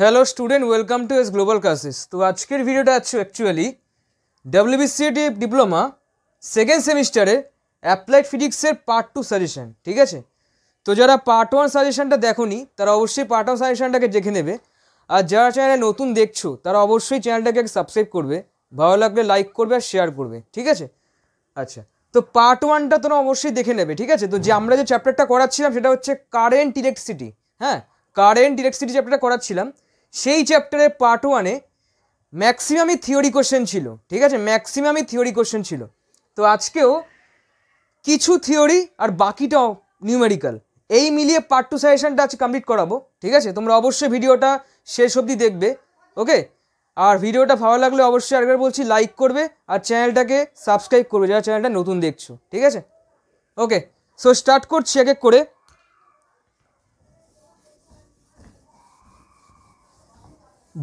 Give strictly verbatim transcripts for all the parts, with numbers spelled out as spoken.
Hello student welcome to S global classes. तो आजकल video actually WBCT diploma second सेमिस्टारे applied फिजिक्सर part two suggestion. ठीक है, तो जरा पार्ट वन सजेशनटा देखोनी तारा अवश्य पार्ट वन सजेशनटाके देखे नेबे और जरा चैनले नतून देखछो तारा अवश्य चैनलटाके सबसक्राइब करबे, भालो लागले लाइक करबे और शेयर करबे। ठीक है, अच्छा तो पार्ट वनटा तोमरा अवश्य देखे नेबे। ठीक है, तो जे आमरा जे चैप्टारटा कराच्छिलाम सेटा होच्छे कारेंट इलेक्ट्रिसिटी। हाँ, कारेंट इलेक्ट्रिसिटी चैप्टारटा कराच्छिलाम सेई चैप्टारे पार्ट वाने मैक्सिमामी थियोरी क्वेश्चन छिलो। ठीक है, मैक्सिमामी थियोरी क्वेश्चन छिलो। तो आजके किछु थियोरी और बाकिटाओ न्यूमेरिकल यही मिलिए पार्ट टू सजेशनटा आज कमप्लीट कराबो। ठीक है, तोमरा अवश्य भिडियोटा शेष अब्दि देखबे। ओके, और भिडियोटा भालो लागले अवश्य आरेकबार बोलछि लाइक करबे और चैनलटाके सबसक्राइब करबे जारा चैनलटा नतुन देखछो। ठीक है, ओके सो स्टार्ट करछि एक एक करे।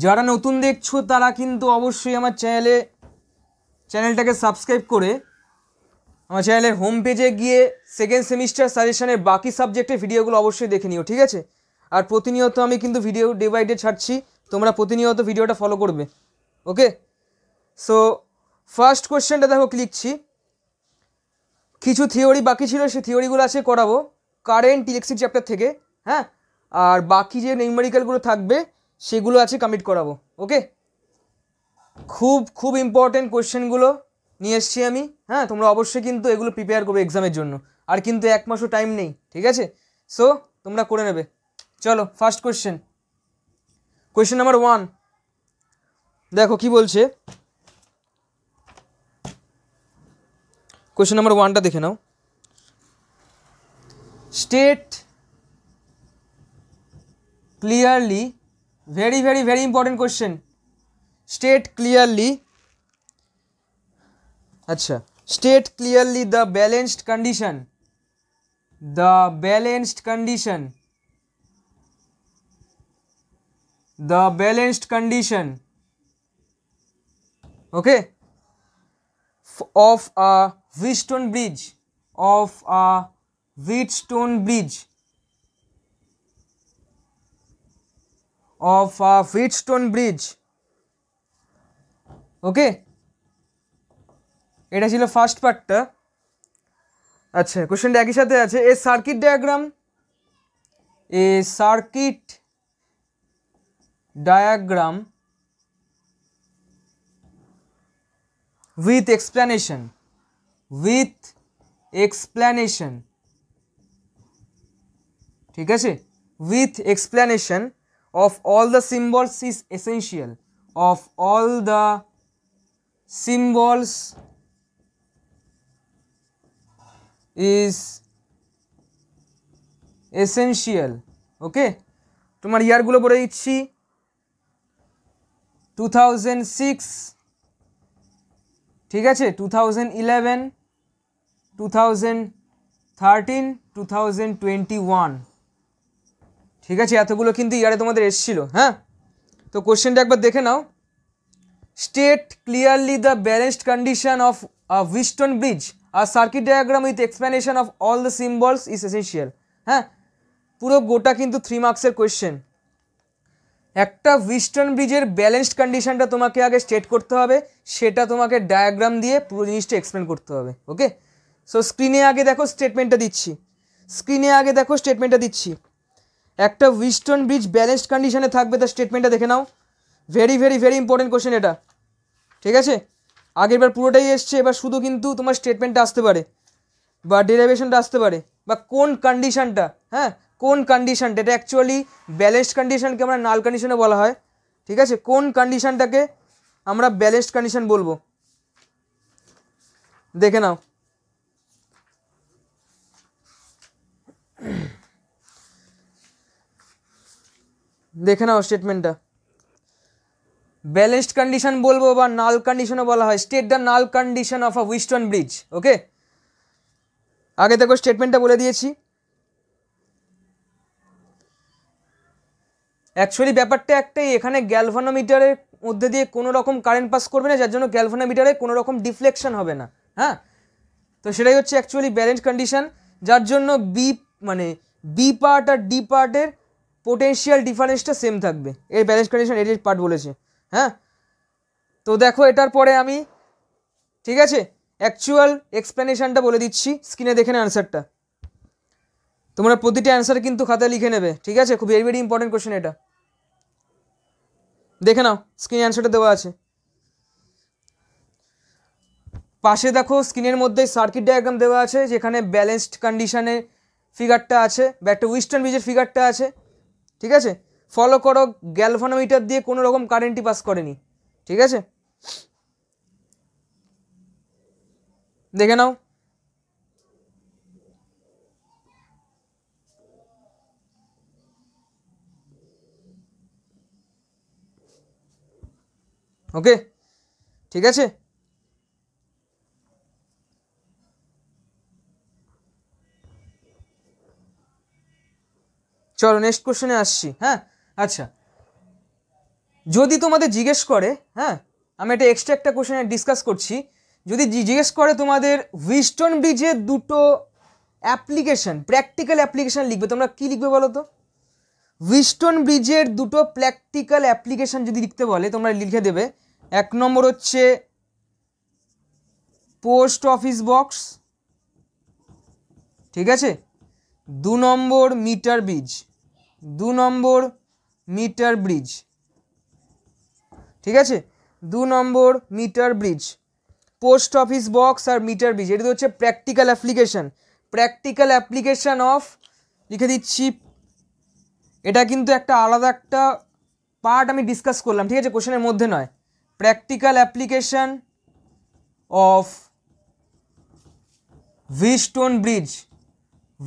যারা নতুন দেখছো তারা কিন্তু অবশ্যই আমার চ্যানেলে চ্যানেলটাকে সাবস্ক্রাইব করে আমার চ্যানেলের হোম পেজে গিয়ে সেকেন্ড সেমিস্টার সাজেশনের বাকি সাবজেক্টের ভিডিওগুলো অবশ্যই দেখে নিও। ঠিক আছে, আর প্রতিনিয়ত আমি কিন্তু ভিডিও ডে বাই ডে ছাড়ছি, তোমরা প্রতিনিয়ত ভিডিওটা ফলো করবে। ওকে, সো ফার্স্ট কোশ্চেনটা দেখো লিখছি, কিছু থিওরি বাকি ছিল সেই থিওরিগুলো আছে করাবো কারেন্ট ইলেকট্রিসিটি চ্যাপ্টার থেকে। হ্যাঁ, আর বাকি যে নিউমেরিক্যালগুলো থাকবে সেগুলো আছে কমিট করাবো। ওকে, খুব খুব ইম্পর্টেন্ট কোশ্চেনগুলো নিয়ে এসেছি আমি। হ্যাঁ, তোমরা অবশ্যই কিন্তু এগুলো প্রিপেয়ার করবে এক্সামের জন্য, আর কিন্তু এক মাসও টাইম নেই। ঠিক আছে, সো তোমরা করে নেবে। চলো first question, question number one দেখো কি বলছে। কোশ্চেন নাম্বার ওয়ানটা দেখে নাও। State clearly, very very very important question, state clearly, acha state clearly the balanced condition, the balanced condition, the balanced condition, okay, of a Wheatstone bridge, of a Wheatstone bridge, of a Wheatstone bridge, okay, এটা ছিল first পার্টটা। আচ্ছা, কোশ্চেনটা একই সাথে আছে, a circuit diagram, a circuit diagram with explanation, with explanation. ঠিক আছে, with explanation of all the symbols is essential, of all the symbols is essential, okay, tomar year gulo pore dicchi two thousand six, ঠিক আছে, two thousand eleven, two thousand thirteen, two thousand twenty-one। ठीक है, यतगुलो किन्तु यारे तुम्हारे एसेछिलो। हाँ, तो कोश्चनटा एकबार देखे नाओ, state clearly the balanced condition of a Wheatstone bridge, a circuit diagram with explanation of all the symbols is essential. हाँ, पुरो गोटा किन्तु थ्री मार्क्सर कोश्चन। एकटा Wheatstone ब्रिजर बैलेंसड कंडिशनटा तुम्हें आगे स्टेट करते होबे, सेटा तुम्हें डायग्राम दिए पुरो जिनिसटा एक्सप्लेन करते होबे। ओके, सो स्क्रिने आगे देखो स्टेटमेंटटा दिच्छी, स्क्रिने आगे देखो स्टेटमेंटटा दिच्छी। একটা Wheatstone ব্রিজ ব্যালেন্সড কন্ডিশনে থাকবে, তার স্টেটমেন্টটা দেখে নাও। Very very very important question এটা। ঠিক আছে, আগেরবার পুরোটাই এসছে, এবার শুধু কিন্তু তোমার স্টেটমেন্টটা আসতে পারে বা ডেরিভেশনটা আসতে পারে বা কোন কন্ডিশনটা। হ্যাঁ, কোন কন্ডিশনটা, এটা অ্যাকচুয়ালি ব্যালেন্সড কন্ডিশনকে আমরা নাল কন্ডিশনে বলা হয়। ঠিক আছে, কোন কন্ডিশনটাকে আমরা ব্যালেন্সড কন্ডিশন বলবো দেখে নাও। देखे नाओ स्टेटमेंटটা, बैलेंसड कंडिशन बोलबो बा नाल कंडिशनও বলা হয়। State the null condition of a Wheatstone bridge. Okay, आगे देखो स्टेटमेंटটা বলে দিয়েছি। एक्चुअली ব্যাপারটা একটাই, এখানে গ্যালভানোমিটারের মধ্যে দিয়ে কোনো রকম কারেন্ট পাস করবে না, যার জন্য গ্যালভানোমিটারে কোনো রকম ডিফ্লেকশন হবে না। হ্যাঁ, তো সেটাই হচ্ছে एक्चुअली बैलेंसड कंडिशन, যার জন্য বি মানে বি পার্ট আর ডি পার্টের पोटेंशियल डिफारेंसटा सेम थाकबे ए balance condition at at part बोलेछे हाँ तो देखो एटार परे आमी ठीक आछे एक्चुअल एक्सप्लेनेशनटा बोले दिच्छी स्क्रिने देखे ना आंसरटा तुम्हारा प्रतिटी आंसर किन्तु खाताय लिखे नेबे ठीक आछे खूब वेरी वेरी इम्पोर्टेंट क्वेश्चन एटा देखे नाओ स्क्रिने आंसरटा देवा आछे पाशे देखो स्क्रिनेर मध्य सार्किट डायग्राम देवा आछे जेखाने बैलेंसड कंडिशने फिगारटा आछे एक वेस्टर्न ब्रिजेर फिगारटा आछे ठीक है फलो करो गैल्वानोमीटर दिए कोनो रकम कारेंटी पास करेनी ठीक है देखे नाओ ओके ठीक है चलो नेक्स्ट क्वेश्चने आसि हाँ अच्छा जदि तुम्हारे जिज्ञेस कर हाँ हमें एक एक्सट्रा एक क्वेश्चन डिसकस करी जो जिज्ञेस कर तुम्हारे ह्यूस्टन ब्रिजे दुटो एप्लीकेशन प्रैक्टिकल एप्लीकेशन लिखे तुम्हारा कि लिखे बोलो तो ह्यूस्टन ब्रिजे दुटो प्रैक्टिकल एप्लीकेशन जो लिखते बोले तुम्हारा लिखे देवे एक नम्बर हे पोस्ट ऑफिस बक्स ठीक है दो नम्बर मीटर ब्रिज दो नम्बर मीटर ब्रिज ठीक है दो number meter bridge post office box और मीटर ब्रिज ये हे practical application practical application of लिखे दीची एटा किन्तु एक आलादा एक पार्ट आमी डिसकस करलाम ठीक है क्वेश्चन मध्य नय practical application of Wheatstone bridge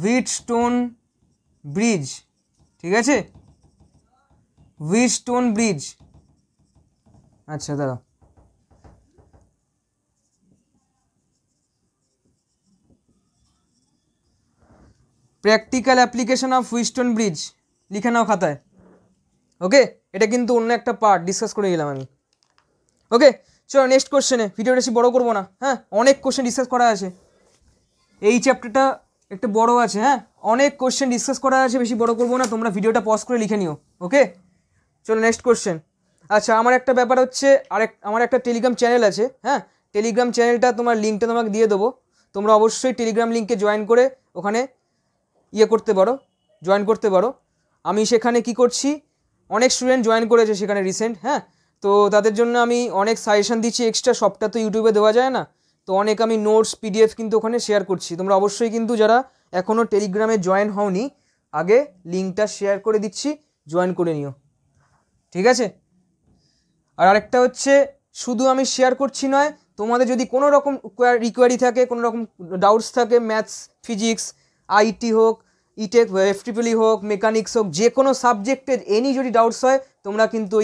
Wheatstone bridge ठीक है व्हीटस्टोन ब्रिज अच्छा दादा practical application of Wheatstone bridge लिखे नाओ खाताय ओके एटा किन्तु अन्य एक पार्ट डिसकस करे गेलाम आमी ओके चलो नेक्स्ट क्वेश्चने भिडियोटा बेशी बड़ो करब ना हाँ अनेक क्वेश्चन डिसकस करा आछे एई चैप्टारटा एक बड़ो आछे हाँ अनेक क्वेश्चन डिसकस करा आछे बेशी बड़ो करब ना तोमरा भिडियोटा पज करे लिखे निओ ओके चलो नेक्स्ट क्वेश्चन अच्छा आमार एक ब्यापार होच्छे आरेक आमार एक टेलिग्राम चैनल आछे हाँ टेलिग्राम चैनलटा तोमार लिंकटा तोमाके दिए देबो तोमरा अवश्यई टेलिग्राम लिंके जयेन करे ओखाने इये करते पारो जयेन करते पारो आमी सेखाने कि करछि अनेक स्टूडेंट जयेन करेछे सेखाने रिसेंट हाँ तो तादेर जोन्नो आमी अनेक सजेशन दिच्छी एक्सट्रा सबटा तो यूट्यूबे देवा जाय ना तो अनेक आमी नोट्स पीडिएफ किन्तु ओखाने शेयर करछि तोमरा अवश्यई किन्तु जारा एखोनो टेलिग्रामे जयेन हओनि आगे लिंकटा शेयर करे दिच्छी जयेन करे निओ ठीक आछे आर आरेकटा होच्छे शुधु आमी शेयर करछि नय तोमादेर जोदि कोनो रकम रिक्वायरि थाके कोनो रकम डाउट्स थाके मैथ्स फिजिक्स आईटी होक इटेक एफटीपीएलई होक मेकानिक्स होक जेको सबजेक्टर एनी जो डाउट्स है तुम्हारा किन्तु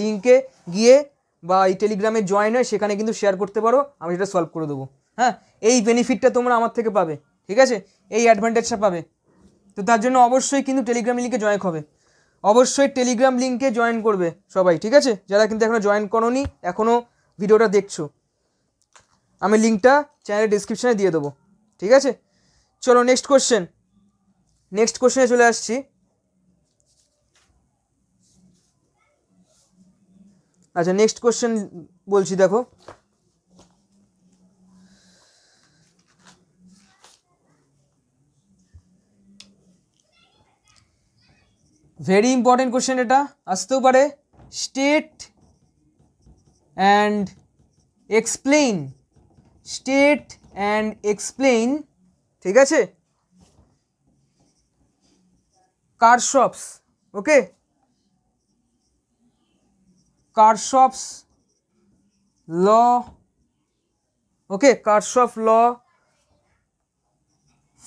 लिंके गए टेलिग्रामे जॉइन है सेखाने किन्तु शेयर करते पारो आमी सेटा सल्व करे देबो हाँ ये बेनिफिटटा तुम्हारा आमार थेके पाबे ठीक है ये एडभांटेजटा पाबे तो तार जोन्नो अवश्यई किन्तु टेलिग्राम लिंके जॉइन होबे अवश्यई टेलिग्राम लिंके जॉइन करबे सबाई ठीक है जारा किन्तु एखोनो जॉइन करोनी एखोनो भिडियोटा देखछो आमी लिंकटा चैनल डेसक्रिपशने दिए देबो ठीक है चलो नेक्स्ट क्वेश्चन नेक्स्ट क्वेश्चने चले आसछि अच्छा नेक्स्ट क्वेश्चन बोलछि देखो वेरी इम्पोर्टेंट क्वेश्चन एटा आसते पारे state and explain state and explain ठीक है Kirchhoff's okay Kirchhoff's law okay Kirchhoff law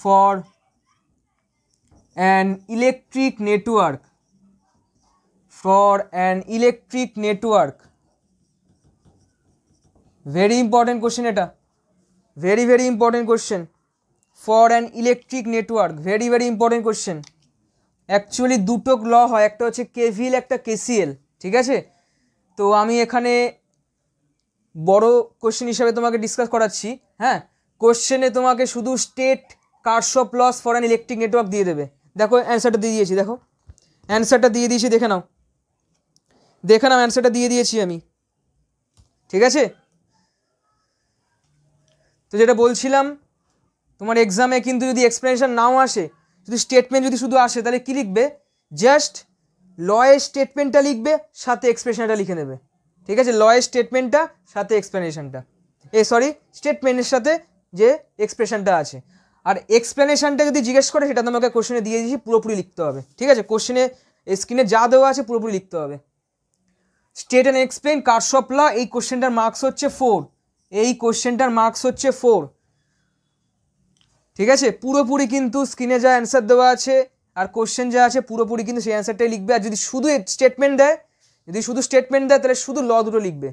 for an electric network for an electric network very important question एटा very very important question for an electric network very very important question actually दुटो law है एक हे केविएल एक KCL ठीक है तो आमी एखाने बड़ो क्वेश्चन हिसाब से तुम्हें डिसकस कराच्छी हाँ क्वेश्चने तुम्हें शुधु state Kirchhoff laws for an electric network दिए देवे देखो आंसर दिए दिए देखो অ্যানসারটা দিয়ে দিয়েছি, দেখে নাও দেখে নাও অ্যানসারটা দিয়ে দিয়েছি আমি, ঠিক আছে। তো যেটা বলছিলাম, তোমার এক্সামে কিন্তু যদি এক্সপ্লেনেশন নাও আসে, যদি স্টেটমেন্ট যদি শুধু আসে, তাহলে কী লিখবে? জাস্ট লয়ের স্টেটমেন্টটা লিখবে, সাথে এক্সপ্লেনেশনটা লিখে নেবে, ঠিক আছে। লয়ের স্টেটমেন্টটা সাথে এক্সপ্লেনেশনটা, এ সরি স্টেটমেন্টের সাথে যে এক্সপ্রেশনটা আছে। আর এক্সপ্লেনেশনটা যদি জিজ্ঞেস করে, সেটা তোমাকে কোশ্চেনে দিয়ে দিয়েছি, পুরোপুরি লিখতে হবে, ঠিক আছে। কোশ্চেনে স্ক্রিনে যা দেওয়া আছে পুরোপুরি লিখতে হবে। State and explain Kirchhoff law, এই কোশ্চেনটার মার্কস হচ্ছে ফোর, এই কোশ্চেনটার মার্কস হচ্ছে ফোর, ঠিক আছে। পুরোপুরি কিন্তু স্ক্রিনে যা অ্যান্সার দেওয়া আছে আর কোশ্চেন যা আছে পুরোপুরি কিন্তু সেই অ্যান্সারটাই লিখবে। আর যদি শুধু স্টেটমেন্ট দেয়, যদি শুধু স্টেটমেন্ট দেয় তাহলে শুধু ল দুটো লিখবে,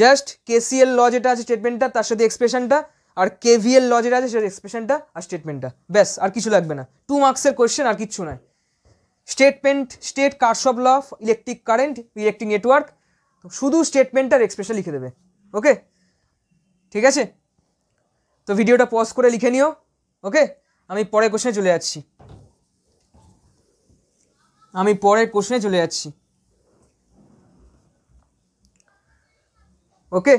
জাস্ট কেসিএল ল যেটা আছে স্টেটমেন্টটা, তার সাথে এক্সপ্রেশনটা, আর কেভিএল ল যেটা আছে সেটা এক্সপ্রেশনটা আর স্টেটমেন্টটা, ব্যাস আর কিছু লাগবে না। টু মার্কসের কোশ্চেন আর কিচ্ছু নয়। Statement state Kirchhoff law of electric current electric network, শুধু স্টেটমেন্ট আর এক্সপ্রেশন লিখে দেবে, ওকে, ঠিক আছে। তো ভিডিওটা পজ করে লিখে নিও, ওকে। আমি পরের কোশ্চেনে চলে যাচ্ছি, আমি পরের কোশ্চেনে চলে যাচ্ছি, ওকে।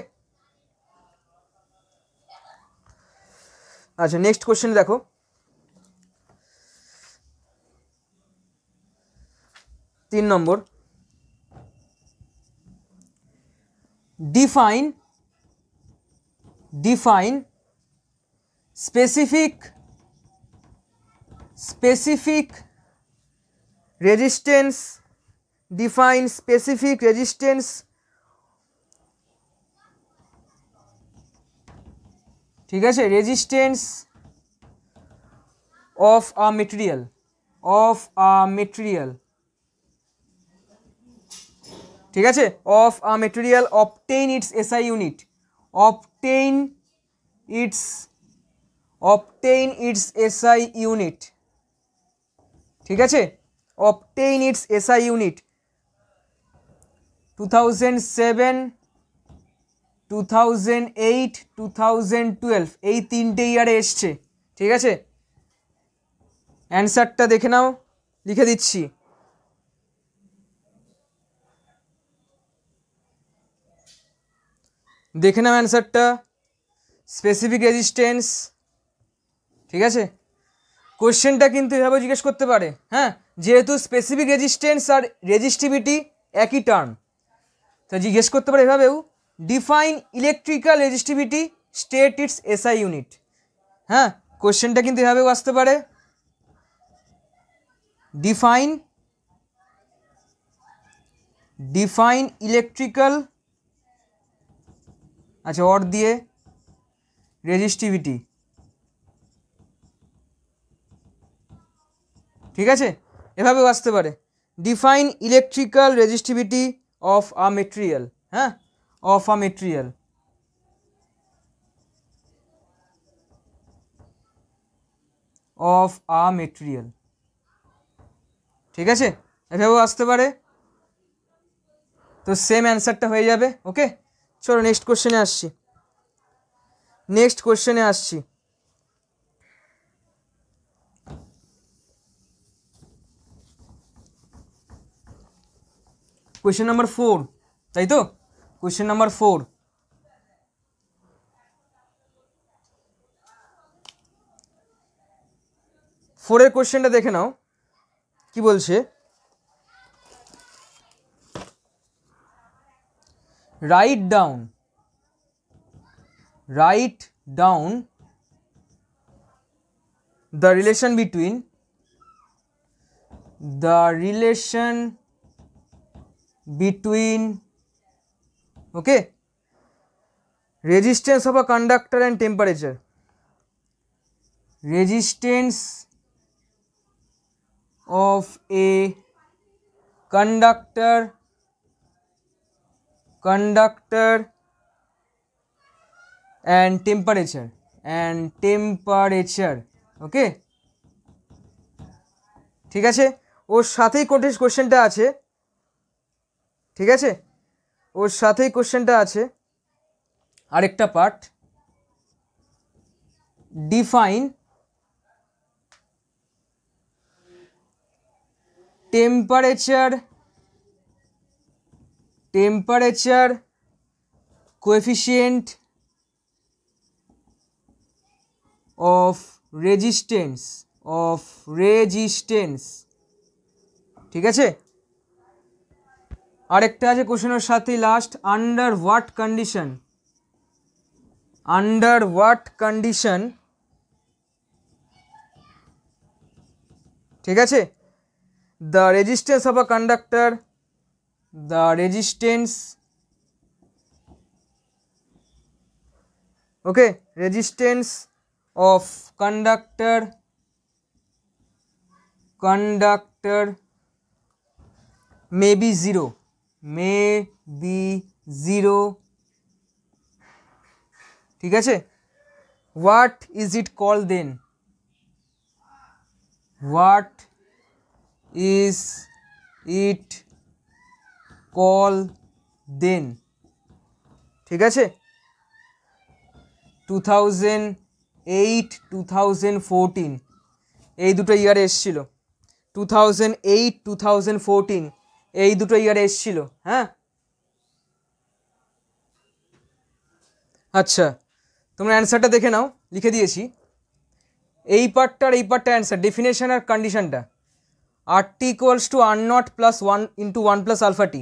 আচ্ছা নেক্সট কোশ্চেন দেখো, তিন number, define define specific specific resistance define specific resistance ठीक है, resistance of a material of a material ठीक है, of a material obtain its SI unit obtain its obtain its SI unit ठीक है, obtain its SI unit two thousand seven, two thousand eight, two thousand twelve এই তিনটে ইয়ারে এসছে, ঠিক আছে। অ্যান্সারটা দেখে নাও, লিখে দিচ্ছি। দেখে নাও অ্যান্সারটা, স্পেসিফিক রেজিস্ট্যান্স, ঠিক আছে। কোশ্চেনটা কিন্তু এভাবে জিজ্ঞেস করতে পারে, হ্যাঁ, যেহেতু স্পেসিফিক রেজিস্ট্যান্স আর রেজিস্টিভিটি একই টার্ম, তো জিজ্ঞেস করতে পারে এভাবেও, define electrical resistivity state it's SI unit, হ্যাঁ, কোশ্চেনটা কিন্তু এভাবেও আসতে পারে। ডিফাইন ডিফাইন ইলেকট্রিক্যাল আচ্ছা অর দিয়ে রেজিস্টিভিটি, ঠিক আছে, এভাবেও আসতে পারে। Define electrical resistivity of a material, হ্যাঁ, of a material, of a material ঠিক আছে, এভাবেও আসতে পারে। তো সেম অ্যান্সারটা হয়ে যাবে, ওকে। চলো নেক্সট কোশ্চেনে আসছি, নেক্সট কোশ্চেনে আসছি, কোশ্চেন নাম্বার ফোর, তাই তো? क्वेश्चन नंबर फोर, फोर एर क्वेश्चन देखे नाओ कि बोलछे, write down write down the relation between the relation between okay resistance of a conductor and temperature resistance of a conductor conductor and temperature and temperature okay ठीक है। और साथ ही question आछे ठीक है, ওর সাথেই কোশ্চেনটা আছে আরেকটা part, define temperature temperature coefficient of resistance of resistance ठीक है। और एक क्वेश्चन साथ ही last under what condition under what condition ठीक है। The resistance of a conductor the resistance okay resistance of conductor conductor may be zero may be zero ठीक है। What is it called then what is it call then ठीक है। Two thousand eight two thousand fourteen ये दुटो year एसेछिलो two thousand eight two thousand fourteen ये दुटो year एसेछिलो हाँ। अच्छा तुम्हारा आंसर देखे नाओ लिखे दिए এই পার্টটার এই পার্টটা অ্যানসার ডেফিনেশন আর কন্ডিশনটা R T equals to R naught plus one into one plus alpha T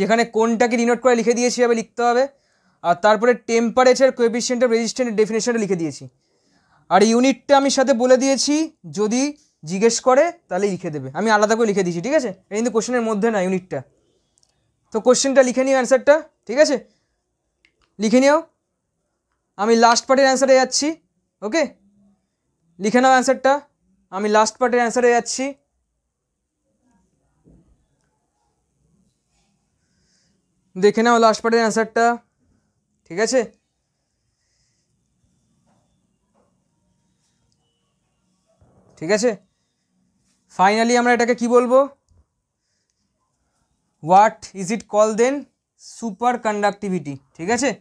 যেখানে কোনটাকে ডিনোট করে লিখে দিয়েছি এভাবে লিখতে হবে। আর তারপরে টেম্পারেচার কোএফিশিয়েন্ট অফ রেজিস্ট্যান্সের ডেফিনেশনটা লিখে দিয়েছি আর ইউনিটটা আমি সাথে বলে দিয়েছি যদি জিজ্ঞেস করে তাহলে লিখে দেবে আমি আলাদা করে লিখে দিয়েছি ঠিক আছে। এটা কিন্তু কোশ্চেনের মধ্যে না ইউনিটটা তো কোশ্চেনটা লিখে নিও অ্যানসারটা ঠিক আছে লিখে নিও। আমি লাস্ট পার্টের অ্যানসারে যাচ্ছি ওকে लिखे नाओ आंसरटा आमी लास्ट पार्टेर आंसरे जाच्छि देखे नाओ लास्ट पार्टेर आंसरटा ठीक आछे। ठीक आछे फाइनली आमरा एटाके कि बोलबो what is it called then सुपार कंडक्टिविटी ठीक आछे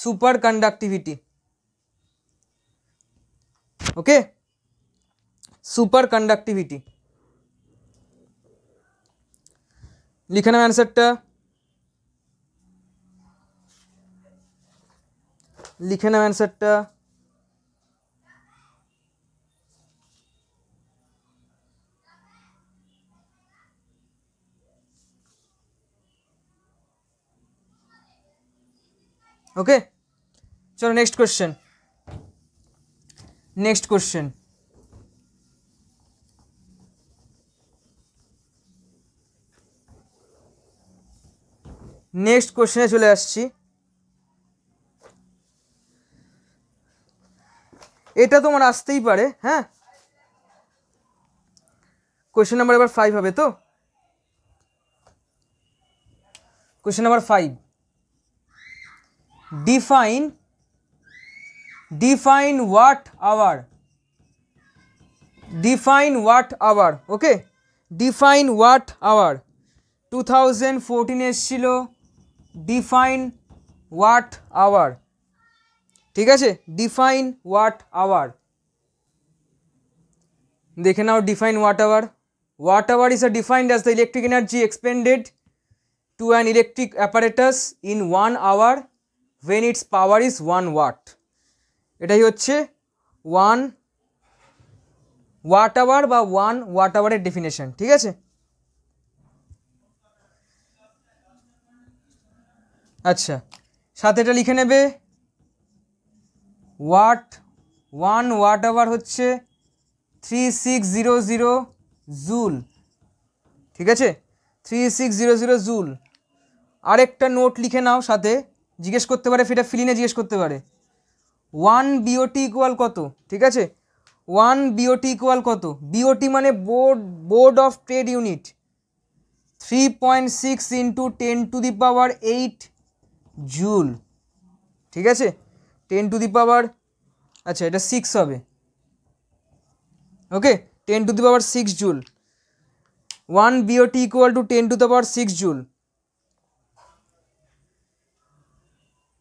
सुपार कंडक्टिविटी ओके सुपर कंडक्टिविटी लिखे नाओ आंसरटा लिखे नाओ आंसरटा ओके चलो next question next question next question चले आसছি এটা তোমার আসতেই পারে হ্যাঁ क्वेश्चन नंबर এবার फाइव হবে তো question number five define Define what hour. Define what hour. Okay. Define what hour. twenty fourteen এসেছিল Define what hour. ঠিক আছে Define what hour. দেখে নাও Define what hour. What hour is defined as the electric energy expended to an electric apparatus in one hour when its power is one watt. এটাই হচ্ছে one watt hour বা one watt আওয়ারের definition ঠিক আছে। আচ্ছা সাথে এটা লিখে নেবে ওয়াট ওয়ান ওয়াট আওয়ার হচ্ছে three six zero zero joule ঠিক আছে three six zero zero joule. আরেকটা নোট লিখে নাও সাথে জিজ্ঞেস করতে পারে সেটা ফিলিনে জিজ্ঞেস করতে পারে वन बीओटी इक्वल कत ठीक है वन बीओटी इक्वल कत बीओटी माने board board of trade unit three point six into ten to the power eight joule ठीक है टेन टू द पावर अच्छा ये सिक्स है okay ten to the power six joule one BOT equal to ten to the power six joule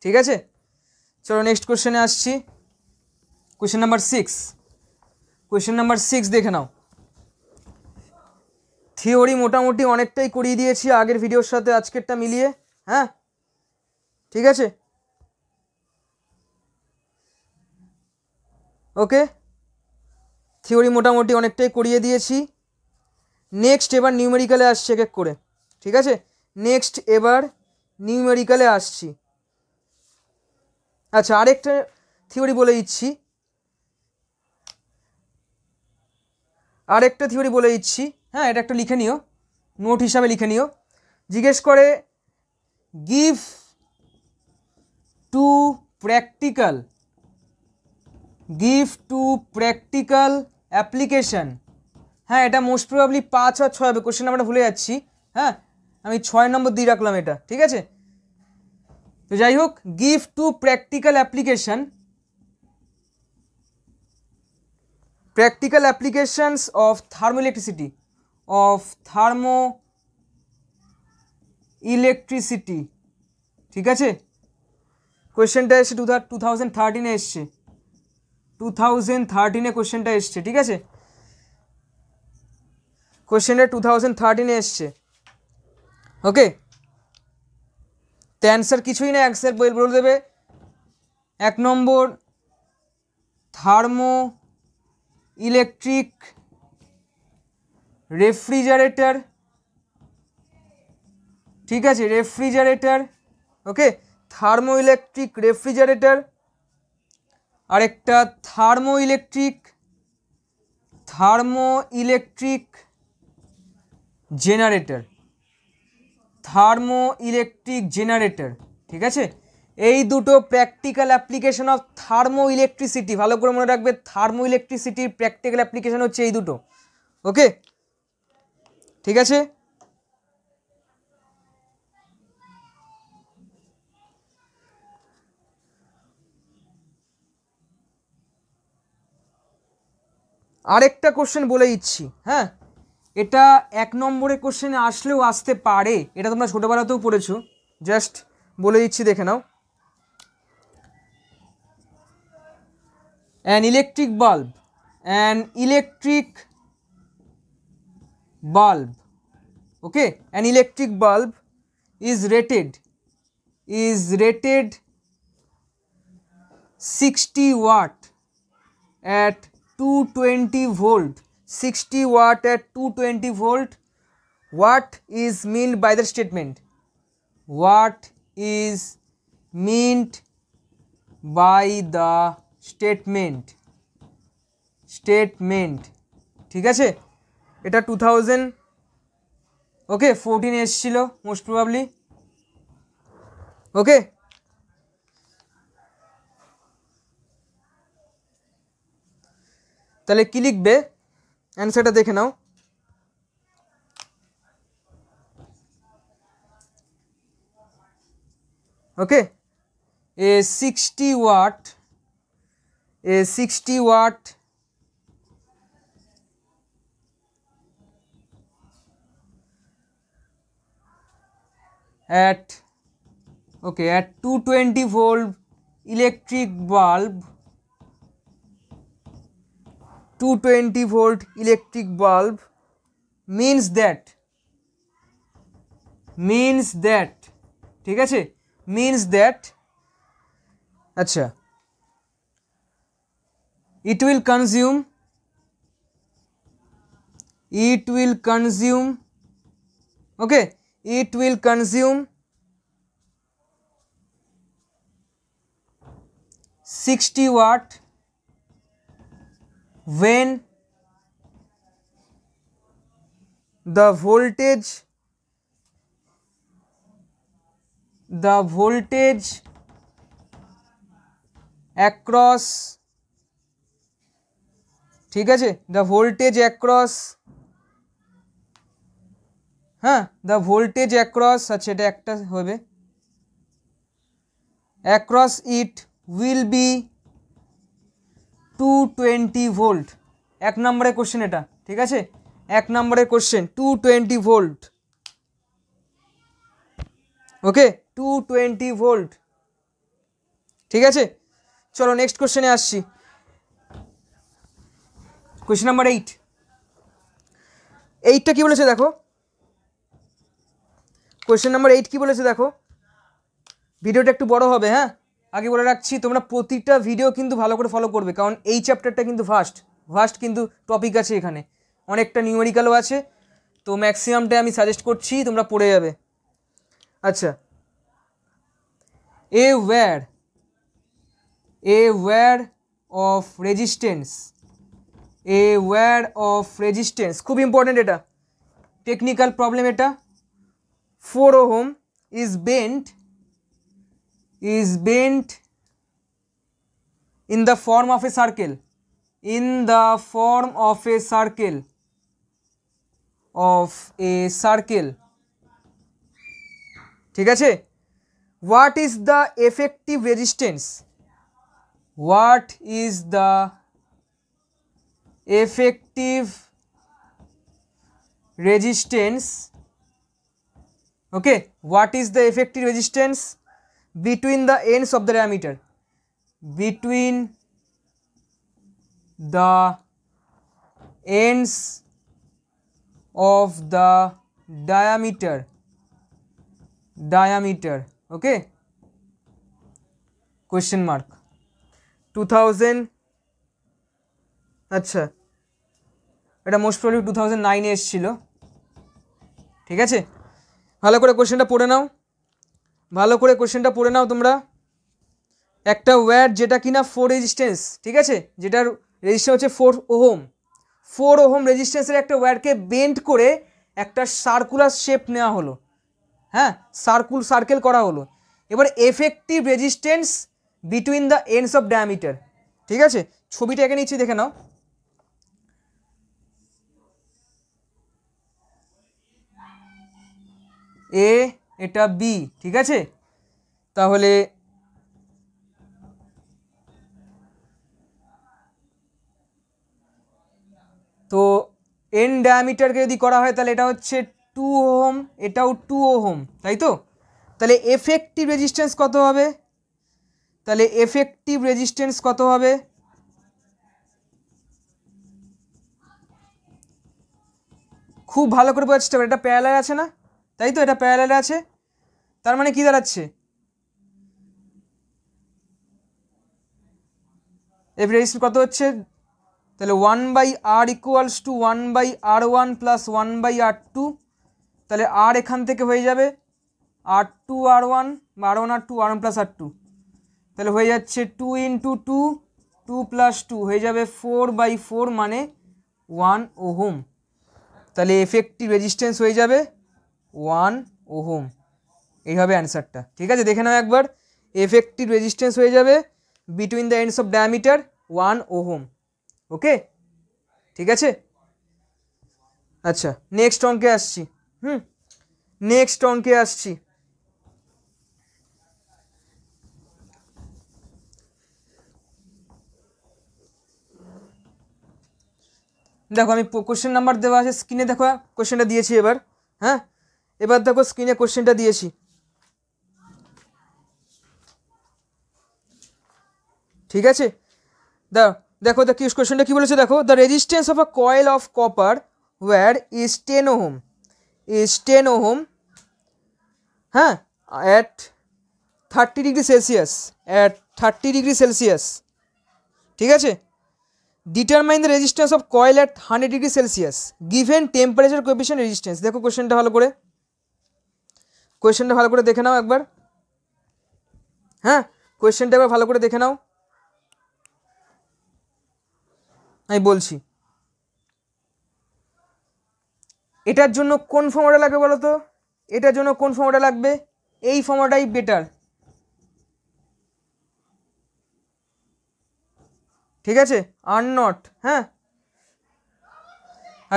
ठीक है। चलो next question आसছি question number six question number six देखे नाओ থিওরি মোটামুটি অনেকটাই করিয়ে দিয়েছি আগের ভিডিওর সাথে আজকেরটা মিলিয়ে। হ্যাঁ ঠিক আছে ওকে, থিওরি মোটামুটি অনেকটাই করিয়ে দিয়েছি। নেক্সট এবার নিউমেরিক্যালে আসছে এক এক করে, ঠিক আছে। নেক্সট এবার নিউমেরিক্যালে আসছি। আচ্ছা আরেকটা থিওরি বলে দিচ্ছি, আরেকটা থিওরি বলে দিচ্ছি হ্যাঁ, এটা একটা লিখে নিও, নোট হিসাবে লিখে নিও। জিজ্ঞেস করে give two practical, give two practical application. হ্যাঁ এটা মোস্ট প্রবাবলি পাঁচ আর ছয় হবে, কোশ্চেন আমরা ভুলে যাচ্ছি। হ্যাঁ আমি ছয় নম্বর দিয়ে রাখলাম এটা, ঠিক আছে। তো যাই হোক, give two practical application, practical applications of thermoelectricity, of thermoelectricity, ঠিক আছে। কোশ্চেনটা এসছে টু থাউজেন্ড থার্টিনে এসছে, টু থাউজেন্ড থার্টিনে কোশ্চেনটা এসছে, ঠিক আছে। কোশ্চেনটা টু থাউজেন্ড থার্টিনে এসছে ওকে। তো অ্যান্সার কিছুই না, অ্যান্সার বলে দেবে এক নম্বর থার্মো इलेक्ट्रिक रेफ्रिजारेटर, ठीक है refrigerator okay, thermo electric refrigerator और एक thermo electric thermo electric generator, thermo electric generator, ठीक है। এই দুটো practical application of thermo electricity, ভালো করে মনে রাখবে থার্মো ইলেকট্রিসিটির প্র্যাকটিক্যাল অ্যাপ্লিকেশন হচ্ছে এই দুটো ওকে, ঠিক আছে। আরেকটা কোশ্চেন বলে দিচ্ছি হ্যাঁ, এটা এক নম্বরের কোশ্চেনে আসলেও আসতে পারে, এটা তোমরা ছোটোবেলাতেও পড়েছো, জাস্ট বলে দিচ্ছি দেখে নাও। An electric bulb, an electric bulb, okay, an electric bulb is rated, is rated sixty watt at two twenty volt, sixty watt at two twenty volt, what is meant by the statement, what is meant by the statement, statement ঠিক আছে। এটা two thousand okay fourteen এসছিল most probably okay. তাহলে কি লিখবে অ্যান্সারটা দেখে নাও। Okay a sixty watt a sixty watt at okay at two twenty volt electric bulb, two twenty volt electric bulb means that, means that ঠিক আছে means that আচ্ছা it will consume, it will consume okay, it will consume sixty watt when the voltage, the voltage across ठीक है the voltage across हाँ the voltage across अच्छा ये एक हो बे across it will be two twenty volt एक number question एटा ठीक है एक number question two twenty volt okay two twenty volt ठीक है। चलो नेक्स्ट कोश्चने आसछि क्वेश्चन नंबर eight एट्टा कि बोलेछे देखो क्वेश्चन नम्बर एट कि बोलेछे देखो भिडियोटा एकटू बड़ो होबे हाँ आगे बोले राखछी तोमरा प्रतिटा भिडियो किन्तु भालो करे फलो करबे कारण एई चैप्टारटा किन्तु फास्ट फास्ट किन्तु टपिक आछे एखाने अनेकटा न्यूमेरिकलও आछे तो मैक्सिमामटा आमी सजेस्ट करछी तोमरा पड़े जाबे। अच्छा a wire a wire of resistance a wire of resistance खूब इम्पोर्टेंट एटा टेक्निकल प्रॉब्लेम एटा four ohm is bent is bent in the form of a circle in the form of a circle of a circle ठीक है। What is the effective resistance what is the effective resistance okay what is the effective resistance between the ends of the diameter between the ends of the diameter diameter okay question mark two thousand अच्छा এটা most probably two thousand nine এ এসেছিল ঠিক আছে। ভালো করে কোশ্চেনটা পড়ে নাও ভালো করে কোশ্চেনটা পড়ে নাও তোমরা একটা ওয়্যার যেটা কিনা ফোর রেজিস্ট্যান্স ঠিক আছে যেটার रेजिस्टेंस होच्छे फोर ओहम फोर ओहम रेजिस्टेंसर एक वायर के बेंड करे एक सार्कुलर शेप नेওয়া हलो हाँ सार्कुल सार्केल करा हलो एबार effective resistance between the ends of diameter ठीक है। छविटा एखाने नीचे देखे नाओ ए एटा बी ठीक है ताहले तो एन डायमीटर के यदि करा है ताहले एटा होच्छे टू ओहम एटाओ टू ओहम ताई तो ताहले एफेक्टिव रेजिस्टेंस कत होबे ताहले एफेक्टिव रेजिस्टेंस कत होबे खूब भालो करे बोझार चेष्टा करो एटा पैरेलल आछे ना ताई तो एटा पैरेलल आछे तार माने कि दाड़ाच्छे एफ रेजिस्टेंस कत होच्छे তাহলে one by r equals to one by r one plus one by r two তাহলে r এখান থেকে হয়ে যাবে r two r one r one r two r one plus r two তাহলে হয়ে যাচ্ছে two into two two plus two হয়ে যাবে फोर by फोर মানে वन ওহম তাহলে এফেক্টিভ রেজিস্ট্যান্স হয়ে যাবে वन ওহম এইভাবে অ্যানসারটা ঠিক আছে। দেখে নাও একবার এফেক্টিভ রেজিস্ট্যান্স হয়ে যাবে between the ends of diameter one ohm okay ठीक है। अच्छा नेक्स्ट अंके आसछि हम्म नेक्स्ट अंके आसछि देखो आमी क्वेश्चन नम्बर देवा आछे स्क्रिने देखो क्वेश्चनटा दिएछि एबार हाँ एबार देखो स्क्रिने क्वेश्चनटा दिएछि ठीक है। दाओ देखो तो किस क्वेश्चन की बोले देखो the resistance of a coil of copper wire is ten ohm is ten ohm हाँ at thirty degree Celsius at thirty degree Celsius ठीक है। Determine the resistance of coil at hundred degree Celsius given temperature coefficient resistance देखो question भालो करे question भालो करे देखे नाओ एक बार हाँ क्वेश्चन एक बार भालो करे देखे नाओ एटार जोन्नो कोन फर्मुला लागबे बोलो तो एटार जोन्नो कोन फर्मुला लागबे एई फर्मुलाटाई बेटार ठीक आछे आर नट हाँ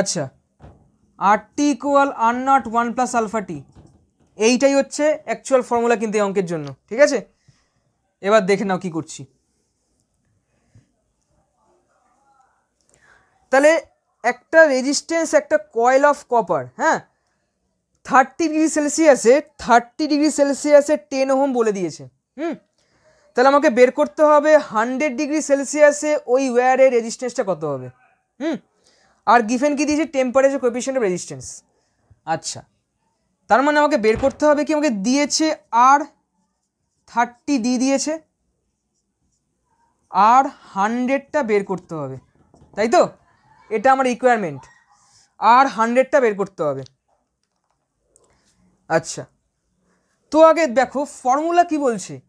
अच्छा R T equal R naught one plus alpha T एइटाई होच्छे एक्चुअल फर्मुला किन्तु एई अंकेर जोन्नो ठीक आछे। एबार देखे नाओ कि करछि তাহলে একটা রেজিস্ট্যান্স একটা কয়েল অফ কপার হ্যাঁ থার্টি ডিগ্রি সেলসিয়াসে থার্টি ডিগ্রি সেলসিয়াসে টেন ওহম বলে দিয়েছে হুম তাহলে আমাকে বের করতে হবে হান্ড্রেড ডিগ্রি সেলসিয়াসে ওই ওয়্যারের রেজিস্ট্যান্সটা কত হবে হুম और गिवन की दीजिए टेम्पारेचर कोएफिशिएंट ऑफ रेजिस्टेंस। अच्छा तार माने আমাকে বের করতে হবে কি আমাকে দিয়েছে আর तीस দিয়ে দিয়েছে আর सौ টা বের করতে হবে তাই তো এটা আমার রিকোয়ারমেন্ট আর सौ টা বের করতে হবে। আচ্ছা তো আগে দেখো ফর্মুলা কি বলছে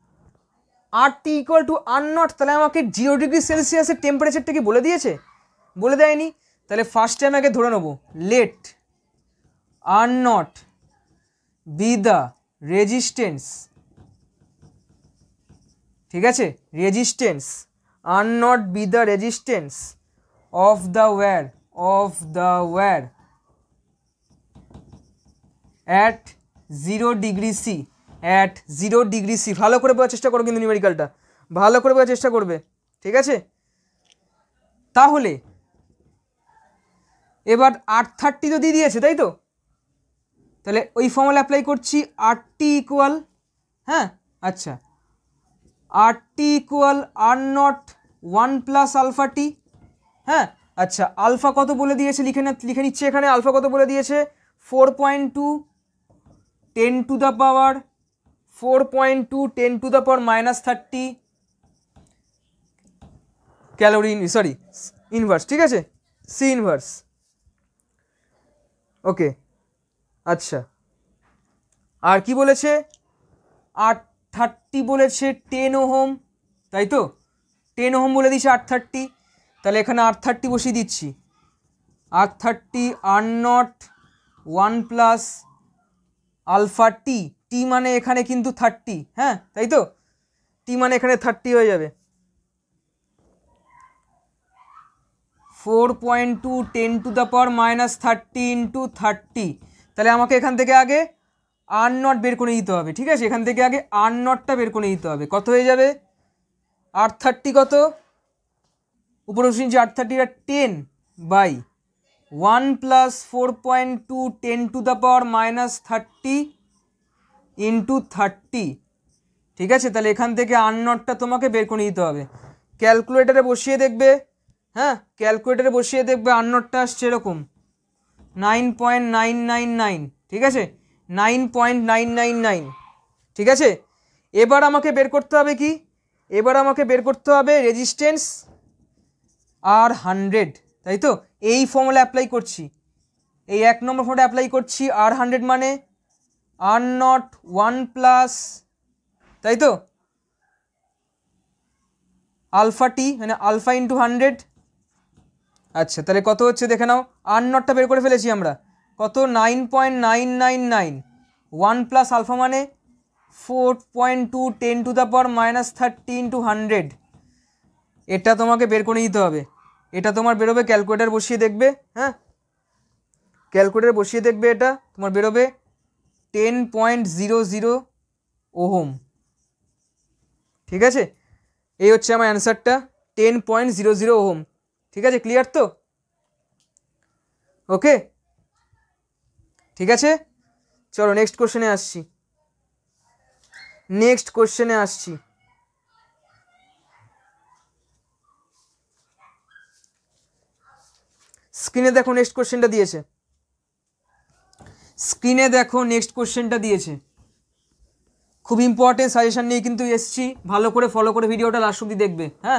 R T equal to R naught ताहले आमाके जीरो डिग्री सेलसियास टेम्पारेचरटा कि बोले दिएछे बोले देयनि ताहले फार्स्ट टाइम आगे धरे नेब let R naught be the resistance ठीक आछे resistance R naught be the resistance of the wire of the wire at zero degree C at zero degree C भालो करे बोझार चेष्टा करो किन्तु न्यूमेरिकलटा भालो करे बोझार चेष्टा करबे ठीक आछे। ताहले एबार आठ थार्टी तो दिए दिएछे ताई तो ताहले ओई फर्मुला अप्लाई करछि आर टी इक्वल हाँ अच्छा R T equal R naught one plus alpha T हाँ अच्छा आल्फा कत बोले दिएछे लिखे ना लिखे निच्छे एखाने आल्फा कत बोले दिएछे four point two ten to the power four point two ten to the power minus thirty calorie sorry inverse ठीक है सी इनवर्स ओके। अच्छा और कि बोले छे आठ थर्टी बोले छे टेन ओहम ताई तो टेन ओहम बोले दीछे आठ थर्टी ताहले एखाने आठ थर्टी बसिए दिच्छी आठ thirty R naught one plus alpha T T मान एखे क्योंकि थार्टी हाँ तई तो टी मान एखे थार्टी हो जाए four point two ten to the power minus thirty into thirty तेल एखान आगे आर नट बेर कर दीते हैं ठीक है एखान आगे आर नटटा बेर कर दीते हैं कत हो जाए आठ थार्टी कत ऊपर उसी आठ thirty ten by one plus four point two ten to the power minus thirty into thirty ठीक है तेल एखान आर नटटा तुम्हें बेर कर दीते हैं क्यालकुलेटारे बसिए देखें हाँ क्यालकुलेटारे बसिए देखें आर नटटा आसछे nine point nine nine nine ठीक है nine point nine nine nine ठीक है। एबार आमाके बेर करते हबे कि एबार आमाके बेर करते हबे रेजिस्टेंस आर हंड्रेड ताई तो यही फर्मुला अप्लाई करछी एक नम्बर फर्मुला अप्लाई करछी आर हंड्रेड माने आर नट वन प्लस ताई तो आल्फा टी माने आल्फा इंटू हंड्रेड अच्छा ताहले कत होच्छे देखे नाओ आर नटटा बेर करे फेलेछी आमरा कत nine point nine nine nine one plus alpha माने four point two ten to the power minus thirty into hundred एटा तोमाके बेर करे दिते होबे एटा तुम्हार बेरोबे क्यालकुलेटर बसिए देखबे हाँ क्यालकुलेटर बसिए देखबे एटा तुम्हार बेरोबे ten point zero zero ohm ठीक है ये होच्छे आमार आंसरटा ten point zero zero ohm ठीक है क्लियर तो ओके ठीक है। चलो नेक्स्ट क्वेश्चने आसछि नेक्स्ट क्वेश्चने आसछि स्क्रीने देखो नेक्स्ट क्वेश्चनटा दिएछे स्क्रीने देखो नेक्स्ट क्वेश्चनटा दिएछे खूब इम्पोर्टेंट सजेशन निये किन्तु एसेछि भालो करे फलो करे भिडियोटा लास्ट अब्दि देखबे हाँ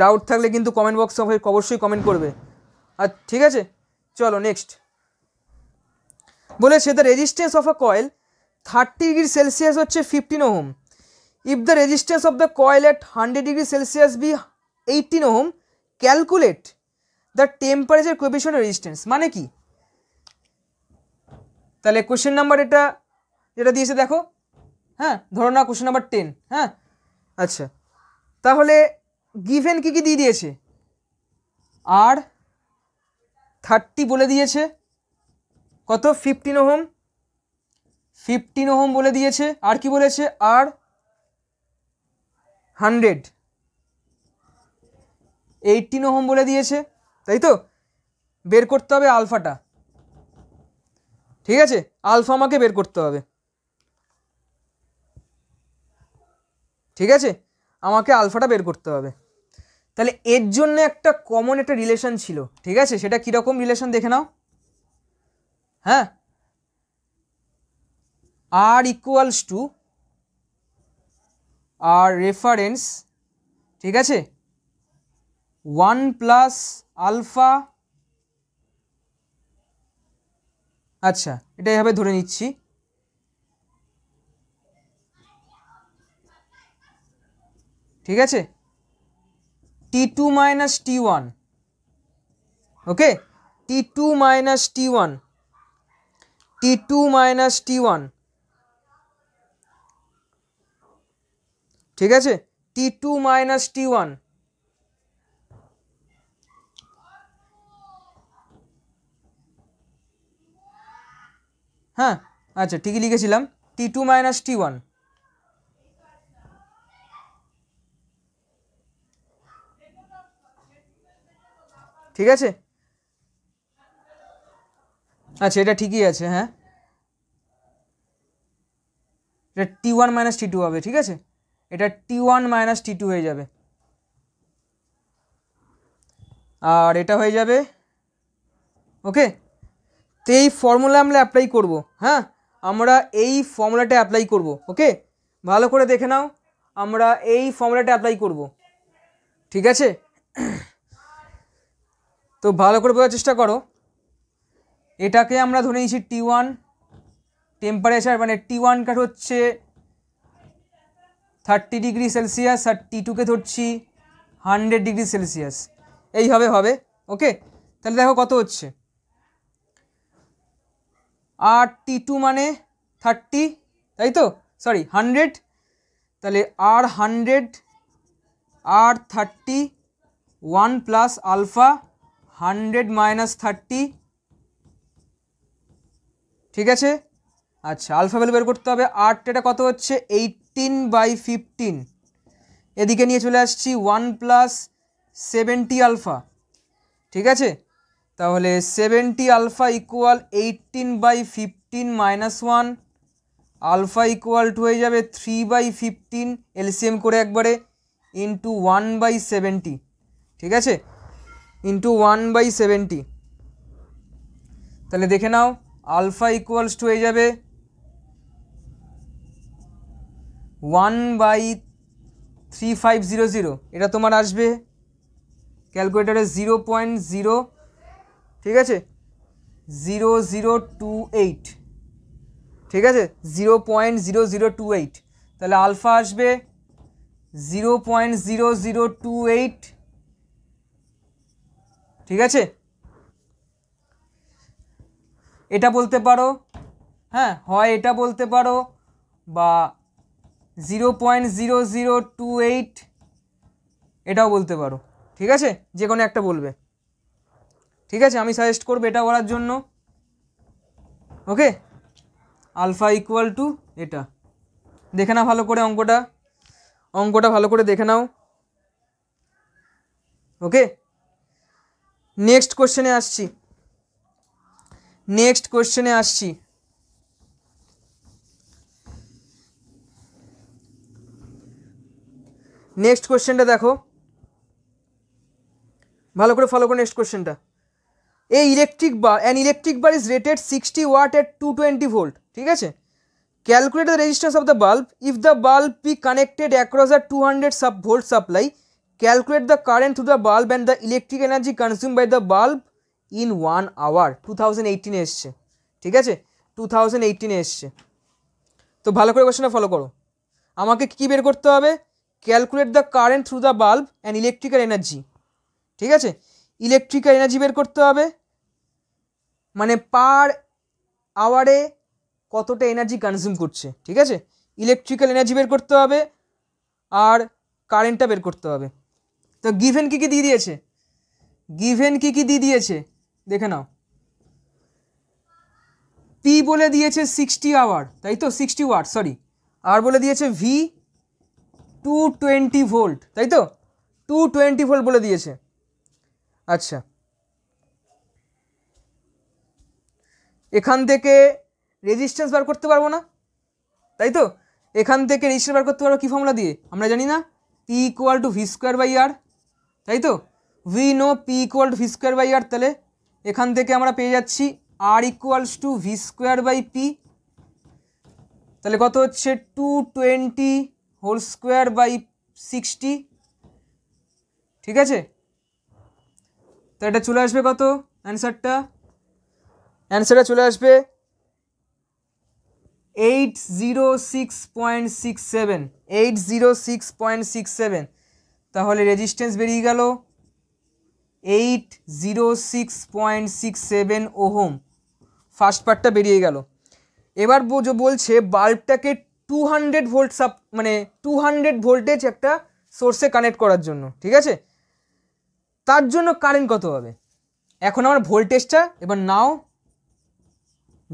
डाउट थाकले किन्तु कमेंट बक्स अवश्य कमेंट करबे ठीक है। चलो नेक्स्ट बोलेछे the resistance of a coil thirty degree Celsius होच्छे fifteen ohm if the resistance of the coil at hundred degree Celsius be eighteen ohm calculate the temperature coefficient resistance माने कि ताहले क्वेश्चन नम्बर एटा जेटा दिएछे देखो हाँ धरो ना question number ten हाँ अच्छा ताहले गिवन कि कि दिए दिएछे आर थर्टी बोले दिएछे कत फिफ्टीन ओहम फिफ्टीन ओहम बोले दिएछे आर कि बोलेछे आर हंड्रेड एटीन ओहम बोले दिएछे तई तो बेर करते हबे आल्फाटा ठीक है आल्फा आमाके बेर करते हबे ठीक है आमाके आल्फाटा बेर करते हबे তাহলে এর জন্য একটা কমন একটা রিলেশন ছিল, ঠিক আছে? সেটা কি রকম রিলেশন দেখে নাও। হ্যাঁ, R equals to R reference, ঠিক আছে, ওয়ান প্লাস আলফা। আচ্ছা, এটা এভাবে ধরে নিচ্ছি। ঠিক আছে, T two minus T one, okay, T two minus T one, T two minus T one, ठीक है, T two minus T one, हाँ, अच्छा ठीक है, लिखेছিলাম T two minus T one, ठीक है। अच्छा ये ठीक ही है, हाँ ये T one minus T two है, ठीक है, ये T one minus T two हो जाए और ये हो जाए, ओके। तो ये फर्मुला हमें अप्लाई करब, हाँ हमारा यही फर्मुलाटे अप्लाई करब, ओके, भालो करे देखे नाओ हमारा यही फर्मुलाटे अप्लाई करब, ठीक है। तो भालो करे बोझार चेष्टा करो, एटाके आमरा धरे निएछि टी वन टेम्पारेचार माने टी वन काट होच्छे थार्टी डिग्री सेलसियास और टी टू के धरछि हंड्रेड डिग्री सेलसियास, एई हबे हबे, ओके। ताहले देखो कत होच्छे आर टी टू माने थार्टी, ताई तो सरि हंड्रेड, ताहले R hundred R thirty one plus alpha hundred minus thirty, ठीक है। अच्छा आलफा वैल्यू बेर करते हैं, आठ टेटा कत होच्छे एटीन बाई फिफ्टीन, एदिके निये चले आसछि वन प्लस सेवेंटी आलफा, ठीक है, ताहले seventy alpha equal eighteen by fifteen minus one, alpha equal to हो जाए थ्री बाई फिफ्टीन एलसीएम करे एकबारे इंटू वन बाई सेवेंटी, ठीक है, इंटू वन बाई सेवेंटी। ताहले देखे नाओ आलफा इक्वल्स टू हो जाए one by three five zero zero, एटा तुम्हार आसबे क्यालकुलेटरे जिरो पॉइंट जिरो, ठीक है, जिरो जिरो टू एट, ठीक है, zero point zero zero two eight, ताहले आलफा आसबे zero point zero zero two eight, ठीक है, एटा बोलते पारो, हाँ हय एटा बोलते पारो बा zero point zero zero two eight एटाओ बोलते पारो, ठीक है, जे कोनो एकटा बोलबे, ठीक है। आमी सजेस्ट करब एटा बोलार जोन्नो, ओके, आलफा इक्वल टू एटा देखे नाओ भालो करे, अंकटा अंकटा भालो करे देखे नाओ, ओके। नेक्स्ट क्वेश्चने आसছি, नेक्स्ट क्वेश्चने आसছি। नेक्स्ट क्वेश्चनটা দেখো ভালো করে ফলো করো। নেক্সট क्वेश्चनটা এই electric bar an electric bar is rated sixty watt at two twenty volt, ঠিক আছে। Calculate the resistance of the bulb if the bulb be connected across a two hundred sub volt supply. Calculate the current through the bulb and the electric energy consumed by the bulb in one hour. Two thousand eighteen এসছে, ঠিক আছে, to thousand eighteen এসছে। তো ভালো করে কোশ্চেনটা follow করো। আমাকে কি বের করতে হবে? Calculate the current through the bulb and electrical energy, ঠিক আছে, electrical energy বের করতে হবে, মানে per hour এ কতটা এনার্জি কনজিউম করছে, ঠিক আছে, electrical energy বের করতে হবে আর কারেন্টটা বের করতে হবে। তো গিভেন কি কি দিয়ে দিয়েছে, গিভেন কি কি দিয়ে দিয়েছে দেখে নাও। পি বলে দিয়েছে সিক্সটি আওয়ার, তাই তো সিক্সটি ওয়াট, সরি, আর বলে দিয়েছে ভি টু টোয়েন্টি ভোল্ট, তাই তো টু টোয়েন্টি ভোল্ট বলে দিয়েছে। আচ্ছা এখান থেকে রেজিস্ট্যান্স বার করতে পারবো না, তাই তো এখান থেকে রেজিস্ট্যান্স বার করতে পারবো কি ফর্মুলা দিয়ে আমরা জানি না, P equal to V square by R, তাই তো we know P equal to V square by R. তাহলে এখান থেকে আমরা পেয়ে যাচ্ছি R equals to V square by P. তাহলে কত হচ্ছে two twenty whole square by sixty. ঠিক আছে, তো এটা চলে আসবে কত অ্যান্সারটা, অ্যান্সারটা চলে আসবে eight zero six point six seven eight zero six point six seven. তাহলে রেজিস্ট্যান্স বেরিয়ে গেল eight zero six point six seven ohm, first পার্টটা বেরিয়ে গেল। এবার যে বলছে বাল্বটাকে টু হান্ড্রেড ভোল্ট সাপ মানে টু হান্ড্রেড ভোল্টেজ একটা সোর্সে কানেক্ট করার জন্য, ঠিক আছে, তার জন্য কারেন্ট কত হবে। এখন আমার ভোল্টেজটা এবার নাও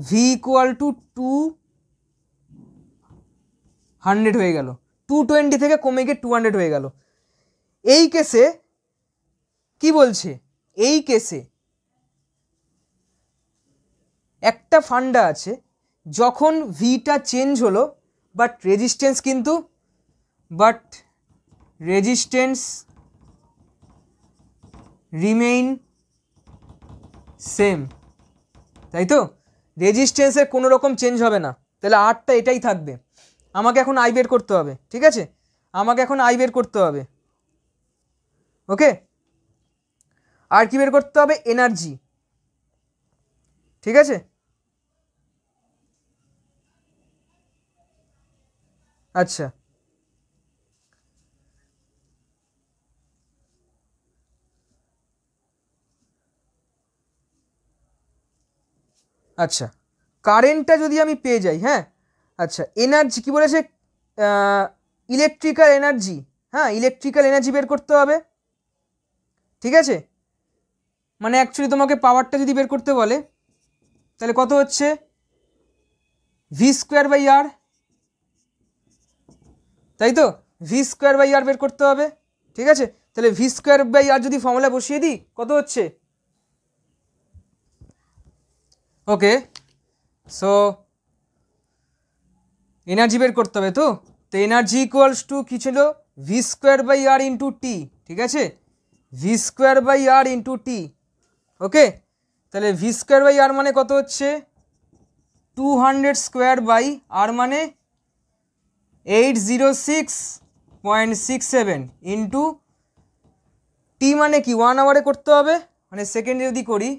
V equal to two hundred হয়ে গেল, টু টোয়েন্টি থেকে কমে গিয়ে টু হান্ড্রেড হয়ে গেল। এই কেসে কি বলছে, এই কেসে একটা ফান্ডা আছে, যখন ভিটা চেঞ্জ হলো বাট রেজিস্ট্যান্স কিন্তু বাট রেজিস্ট্যান্স রিমেইন সেম, তাই তো রেজিস্ট্যান্সের কোনো রকম চেঞ্জ হবে না। তাহলে আরটা এটাই থাকবে, আমাকে এখন আই বের করতে হবে। ঠিক আছে, আমাকে এখন আই বের করতে হবে। ওকে, আর কি বের করতে হবে, এনার্জি। ঠিক আছে, আচ্ছা আচ্ছা কারেন্টটা যদি আমি পেয়ে যাই, হ্যাঁ আচ্ছা এনার্জি কি বলেছে, ইলেকট্রিক্যাল এনার্জি, হ্যাঁ ইলেকট্রিক্যাল এনার্জি বের করতে হবে। ঠিক আছে, মানে অ্যাকচুয়ালি তোমাকে পাওয়ারটা যদি বের করতে বলে তাহলে কত হচ্ছে ভি স্কোয়ার বাই আর, তাই তো ভি স্কোয়ার বাই আর বের করতে হবে। ঠিক আছে, তাহলে ভি স্কোয়ার বাই আর যদি ফর্মুলা বসিয়ে দিই কত হচ্ছে, ওকে সো এনার্জি বের করতে হবে। তো তো এনার্জি ইকুয়ালস টু কী ছিল V square by R into T. ঠিক আছে, V square by R into T. Okay, তাহলে ভি স্কোয়ার বাই আর মানে কত হচ্ছে two hundred square by R মানে eight zero six point six seven into T মানে কি ওয়ান আওয়ারে করতে হবে, মানে সেকেন্ডে যদি করি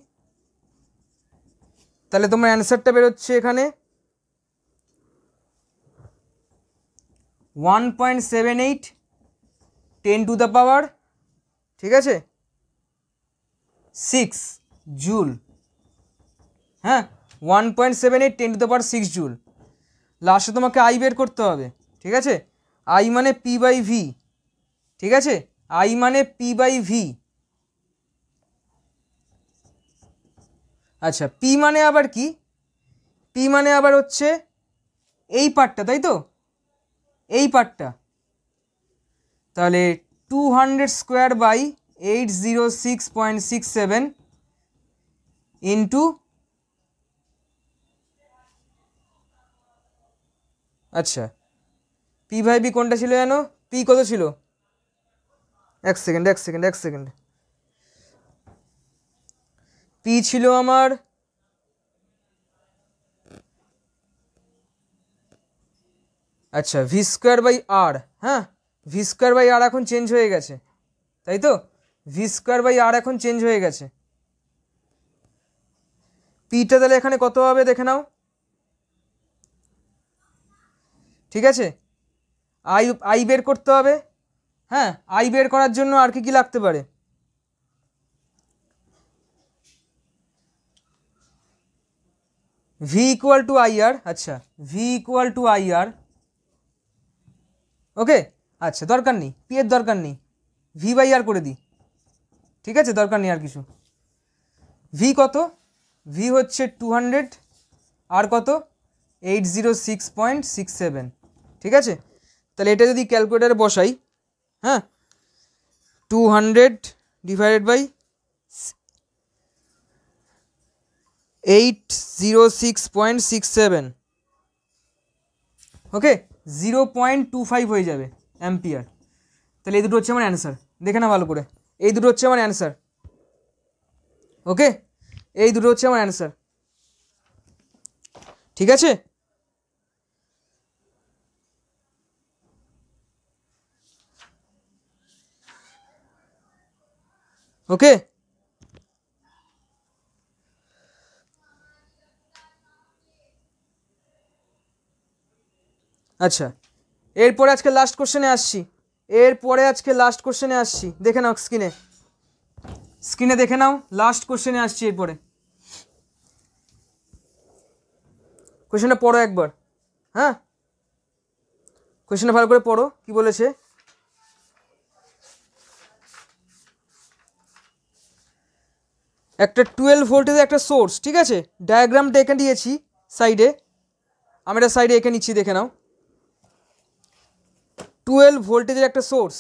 তাহলে তোমার অ্যান্সারটা বেরোচ্ছে এখানে one point seven eight ten to the power, ঠিক আছে সিক্স জুল। হ্যাঁ one point seven eight ten to the power six joule. লাস্টে তোমাকে আই বের করতে হবে। ঠিক আছে, আই মানে পি বাই ভি। ঠিক আছে, আই মানে পি বাই ভি। আচ্ছা পি মানে আবার কি, পি মানে আবার হচ্ছে এই পার্টটা, তাই তো এই পার্টটা। তাহলে two hundred square by eight zero six point six seven into, আচ্ছা পি বাই বি কোনটা ছিল জানো, পি কত ছিল, এক সেকেন্ড এক সেকেন্ড এক সেকেন্ড পি ছিল আমার আচ্ছা ভি স্কোয়ার বাই আর। হ্যাঁ ভি স্কোয়ার বাই আর এখন চেঞ্জ হয়ে গেছে, তাই তো ভি স্কোয়ার বাই আর এখন চেঞ্জ হয়ে গেছে। পিটা তাহলে এখানে কত হবে দেখে নাও। ঠিক আছে, আই আই বের করতে হবে। হ্যাঁ আই বের করার জন্য আর কি কি লাগতে পারে, V equal to I R. আচ্ছা V equal to I R, okay আচ্ছা দরকার নেই, পি এর দরকার নেই, ভি বাই আর করে দিই। ঠিক আছে, দরকার নেই আর কিছু। ভি কত, ভি হচ্ছে টু হান্ড্রেড, আর কত eight zero six point six seven. ঠিক আছে, তাহলে এটা যদি ক্যালকুলেটারে বসাই, হ্যাঁ two hundred divided by eight zero six point six seven, okay zero point two five হয়ে যাবে অ্যাম্পিয়ার। তাহলে এই দুটো হচ্ছে আমার অ্যান্সার, দেখে না ভালো করে। এই দুটো হচ্ছে আমার অ্যানসার। ওকে, এই দুটো হচ্ছে আমার অ্যানসার। ঠিক আছে, ওকে। আচ্ছা, এরপরে আজকে লাস্ট কোশ্চেনে আসছি, এরপরে আজকে লাস্ট কোশ্চেনে আসছি দেখে নাও স্ক্রিনে, স্ক্রিনে দেখে নাও লাস্ট কোশ্চেনে আসছি। এরপরে কোশ্চেনটা পড়ো একবার, হ্যাঁ কোশ্চেনটা ভালো করে পড়ো কি বলেছে। একটা টুয়েলভ ভোল্টেজের একটা সোর্স, ঠিক আছে, ডায়াগ্রামটা এঁকে দিয়েছি সাইডে, আমি এটা সাইডে এঁকে নিচ্ছি দেখে নাও। টুয়েলভ ভোল্টেজের একটা সোর্স,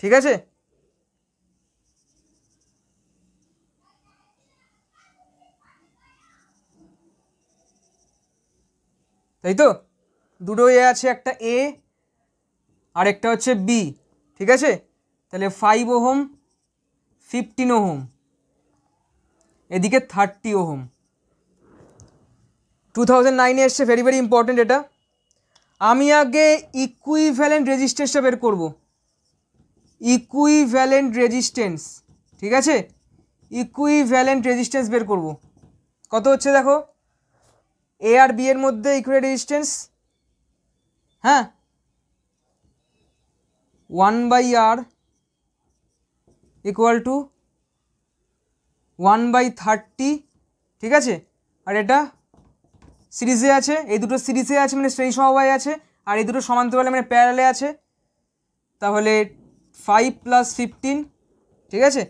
ঠিক আছে, তাই তো দুটো এ আছে, একটা এ আর একটা হচ্ছে বি, ঠিক আছে। তাহলে ফাইভ ওহম ফিফটিন ওহম, এদিকে থার্টি ওহম। টু থাউজেন্ড নাইনে এসছে, ভেরি ভেরি ইম্পর্টেন্ট এটা। আমি আগে ইকুইভ্যালেন্ট রেজিস্ট্যান্সটা বের করব, ইকুইভ্যালেন্ট রেজিস্ট্যান্স, ঠিক আছে, ইকুইভ্যালেন্ট রেজিস্ট্যান্স বের করব। কত হচ্ছে দেখো, এ আর বি এর মধ্যে ইকুইভ্যালেন্ট রেজিস্ট্যান্স, হ্যাঁ one by R equal to one by thirty, ঠিক আছে। আর এটা সিরিজে আছে, এই দুটো সিরিজে আছে মানে শ্রেণী সমবায়ে আছে, আর এই দুটো সমান্তরালে মানে প্যারালে আছে। তাহলে ফাইভ প্লাস ফিফটিন, ঠিক আছে,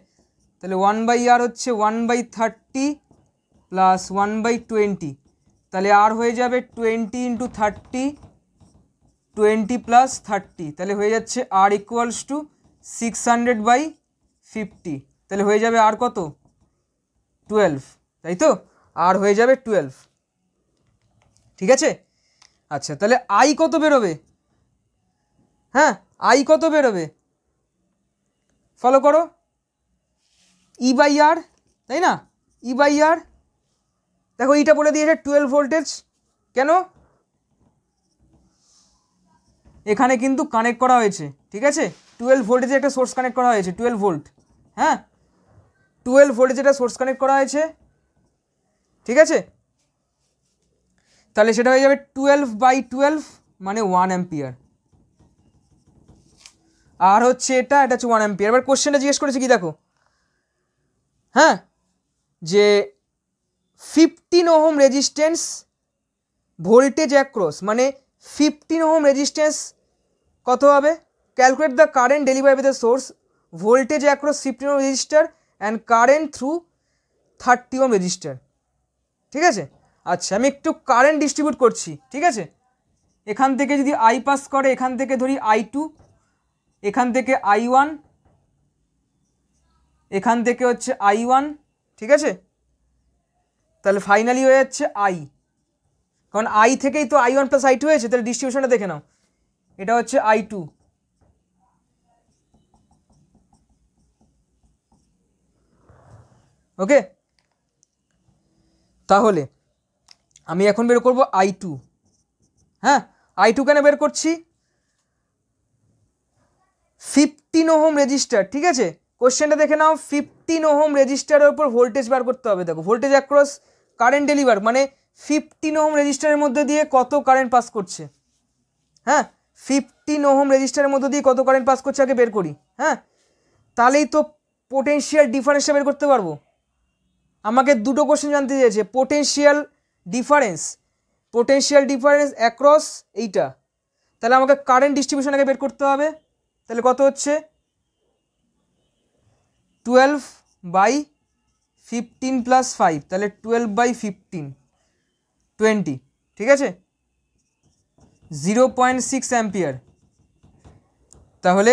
তাহলে ওয়ান বাই আর হচ্ছে one by thirty plus one by twenty, তাহলে আর হয়ে যাবে twenty into thirty, twenty plus thirty, তাহলে হয়ে যাচ্ছে R equals to six hundred by fifty, তাহলে হয়ে যাবে আর কত টুয়েলভ, তাই তো আর হয়ে যাবে টুয়েলভ, ঠিক আছে। আচ্ছা, তাহলে আই কত বেরোবে, হ্যাঁ আই কত বেরোবে ফলো করো, ই বাই আর, তাই না, ই বাই আর। দেখো এইটা বলে দিয়েছে টুয়েলভ ভোল্টেজ, কেন এখানে কিন্তু কানেক্ট করা হয়েছে, ঠিক আছে, টুয়েলভ ভোল্টেজে একটা সোর্স কানেক্ট করা হয়েছে, টুয়েলভ ভোল্ট, হ্যাঁ টুয়েলভ ভোল্টেজে একটা সোর্স কানেক্ট করা হয়েছে, ঠিক আছে। তাহলে সেটা হয়ে যাবে টুয়েলভ বাই টুয়েলভ মানে ওয়ান অ্যাম্পিয়ার, আর হচ্ছে এটা, এটা হচ্ছে ওয়ান অ্যাম্পিয়ার। এবার কোশ্চেনটা জিজ্ঞেস করেছে কি দেখো, হ্যাঁ যে fifteen ohm resistance voltage across, মানে ফিফটিন ওহম রেজিস্ট্যান্স কত হবে, calculate the current delivery by the source voltage across fifteen ohm resistor and current through thirty ohm resistor, ঠিক আছে। আচ্ছা, আমি একটু কারেন্ট ডিস্ট্রিবিউট করছি, ঠিক আছে, এখান থেকে যদি আই পাস করে, এখান থেকে ধরি আই টু, এখান থেকে আই ওয়ান, এখান থেকে হচ্ছে আই ওয়ান, ঠিক আছে, তাহলে ফাইনালি হয়ে যাচ্ছে আই, কারণ আই থেকেই তো I one plus I two হয়েছে। তাহলে ডিস্ট্রিবিউশনটা দেখে নাও, এটা হচ্ছে আই টু, ওকে। তাহলে আমি এখন বের করব আই টু, হ্যাঁ আই টু কেন বের করছি, ফিফটিন ওহম রেজিস্টার, ঠিক আছে, কোশ্চেনটা দেখে নাও, ফিফটিন ওহম রেজিস্টারের উপর ভোল্টেজ বার করতে হবে। দেখো ভোল্টেজ অ্যাক্রস কারেন্ট ডেলিভার, মানে ফিফটিন ওহম রেজিস্টারের মধ্যে দিয়ে কত কারেন্ট পাস করছে, হ্যাঁ ফিফটিন ওহম রেজিস্টারের মধ্যে দিয়ে কত কারেন্ট পাস করছে আগে বের করি, হ্যাঁ তাহলেই তো পোটেনশিয়াল ডিফারেন্সটা বের করতে পারবো। আমাকে দুটো কোশ্চেন জানতে চেয়েছে, potential difference, potential difference across এইটা, তাহলে আমাকে কারেন্ট ডিস্ট্রিবিউশন আগে বের করতে হবে। তাহলে কত হচ্ছে twelve by fifteen plus five, তাহলে টুয়েলভ বাই ফিফটিন টোয়েন্টি, ঠিক আছে, জিরো পয়েন্ট সিক্স অ্যাম্পিয়ার। তাহলে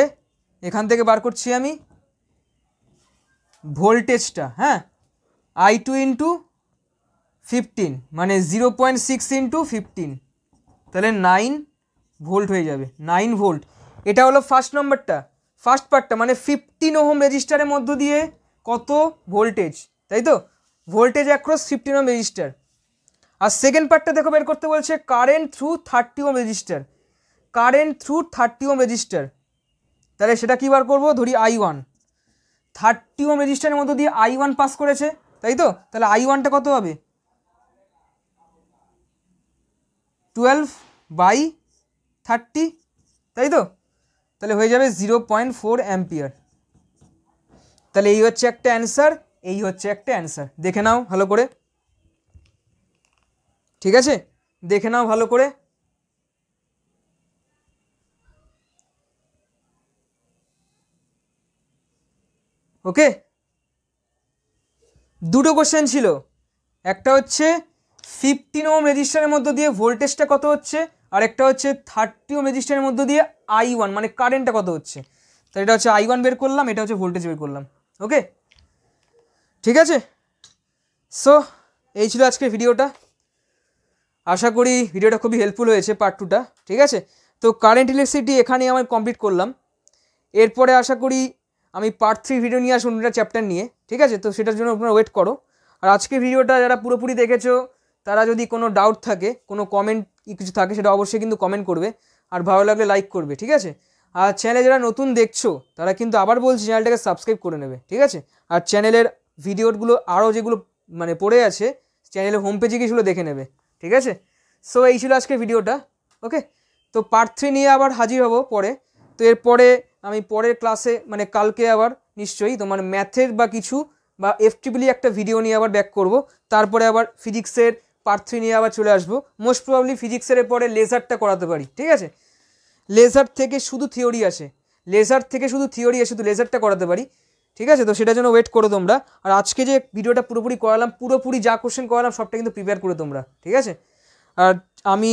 এখান থেকে বার করছি আমি ভোল্টেজটা, হ্যাঁ আই টু ইন্টু ফিফটিন মানে zero point six into fifteen, তাহলে নাইন ভোল্ট হয়ে যাবে নাইন ভোল্ট। এটা হলো ফার্স্ট নাম্বারটা, ফার্স্ট পার্টটা মানে ফিফটিন ওহম রেজিস্টারের মধ্য দিয়ে কত ভোল্টেজ, তাই তো voltage across fifteen ohm resistor. আর সেকেন্ড পার্টটা দেখো বের করতে বলছে current through thirty ohm resistor, current through thirty ohm resistor. তাহলে সেটা কী বার করবো, ধরি আই ওয়ান থার্টি ওহম রেজিস্টারের মধ্য দিয়ে আই ওয়ান পাস করেছে, তাই তো তাহলে আই ওয়ানটা কত হবে টুয়েলভ বাই থার্টি, তাই তো তাহলে হয়ে যাবে জিরো পয়েন্ট ফোর অ্যাম্পিয়ার। তাহলে এই হচ্ছে একটা অ্যান্সার, এই হচ্ছে একটা অ্যান্সার, দেখে নাও ভালো করে, ঠিক আছে দেখে নাও ভালো করে। ওকে দুটো কোশ্চেন ছিল, একটা হচ্ছে ফিফটিন ওহম রেজিস্টারের মধ্য দিয়ে ভোল্টেজটা কত হচ্ছে, আর একটা হচ্ছে থার্টি ওহম রেজিস্টারের মধ্য দিয়ে আই ওয়ান মানে কারেন্টটা কত হচ্ছে। তো এটা হচ্ছে আই ওয়ান বের করলাম, এটা হচ্ছে ভোল্টেজ বের করলাম। ওকে ঠিক আছে, সো এই ছিল আজকের ভিডিওটা, আশা করি ভিডিওটা খুবই হেল্পফুল হয়েছে পার্ট টুটা, ঠিক আছে। তো কারেন্ট ইলেকট্রিসিটি এখানেই আমি কমপ্লিট করলাম, এরপরে আশা করি আমি পার্ট থ্রি ভিডিও নিয়ে আসবো অন্যটা চ্যাপ্টার নিয়ে, ঠিক আছে। তো সেটার জন্য আপনারা ওয়েট করো। আর আজকের ভিডিওটা যারা পুরোপুরি দেখেছো তারা যদি কোনো ডাউট থাকে, কোনো কমেন্ট কিছু থাকে সেটা অবশ্যই কিন্তু কমেন্ট করবে, আর ভালো লাগলে লাইক করবে, ঠিক আছে। আর চ্যানেলে যারা নতুন দেখছো তারা কিন্তু আবার বলছি চ্যানেলটাকে সাবস্ক্রাইব করে নেবে, ঠিক আছে। আর চ্যানেলের ভিডিওগুলো আরও যেগুলো মানে পড়ে আছে চ্যানেলের হোম পেজে গিয়ে সেগুলো দেখে নেবে, ঠিক আছে। সো এই ছিল আজকের ভিডিওটা। ওকে তো পার্ট থ্রি নিয়ে আবার হাজির হব পরে। তো এরপরে আমি পরের ক্লাসে মানে কালকে আবার নিশ্চয়ই তোমার ম্যাথের বা কিছু বা এফটিপিলি একটা ভিডিও নিয়ে আবার ব্যাক করব, তারপরে আবার ফিজিক্সের পার্ট থ্রি নিয়ে আবার চলে আসবো। মোস্ট প্রবাবলি ফিজিক্সের পরে লেজারটা করাতে পারি, ঠিক আছে। লেজার থেকে শুধু থিওরি আসে, লেজার থেকে শুধু থিওরি আসে, শুধু লেজারটা করাতে পারি, ঠিক আছে। তো সেটার জন্য ওয়েট করো তোমরা। আর আজকে যে ভিডিওটা পুরোপুরি করালাম, পুরোপুরি যা কোশ্চেন করালাম সবটা কিন্তু প্রিপেয়ার করে তোমরা, ঠিক আছে। আর আমি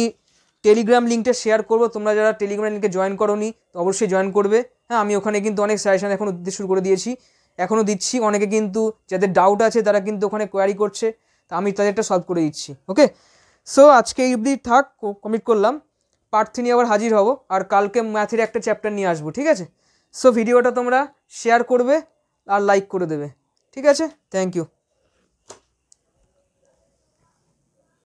টেলিগ্রাম লিঙ্কটা শেয়ার করব, তোমরা যারা টেলিগ্রাম লিঙ্কে জয়েন করোনি তো অবশ্যই জয়েন করবে। হ্যাঁ আমি ওখানে কিন্তু অনেক সাজেশন এখনও দিতে শুরু করে দিয়েছি, এখনও দিচ্ছি। অনেকে কিন্তু যাদের ডাউট আছে তারা কিন্তু ওখানে কোয়ারি করছে, তো আমি তাদেরটা সলভ করে দিচ্ছি। ওকে সো আজকে এই অবধি থাক, কমিট করলাম। পার্ট থ্রি নিয়ে আবার হাজির হব, আর কালকে ম্যাথের একটা চ্যাপ্টার নিয়ে আসবো, ঠিক আছে। সো ভিডিওটা তোমরা শেয়ার করবে আর লাইক করে দেবে, ঠিক আছে। Thank you.